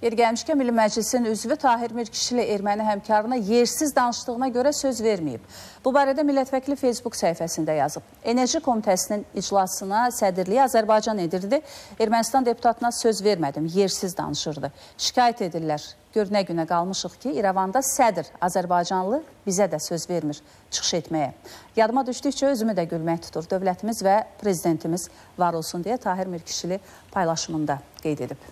Yer gəlmişkən, Milli Məclisin üzvü Tahir Mirkişili erməni həmkarına yersiz danışdığına görə söz verməyib. Bu barədə Millətvəkili Facebook səhifəsində yazıb. Enerji Komitəsinin iclasına sədirliyi Azərbaycan edirdi. Ermənistan deputatına söz vermədim, yersiz danışırdı. Şikayət edirlər. Gör nə günə qalmışıq ki, İrəvanda sədir Azərbaycanlı bizə də söz vermir çıxış etməyə. Yadıma düşdükcə özümü də gülmək tutur. Dövlətimiz və prezidentimiz var olsun deyə Tahir Mirkişili paylaşımında qeyd edib.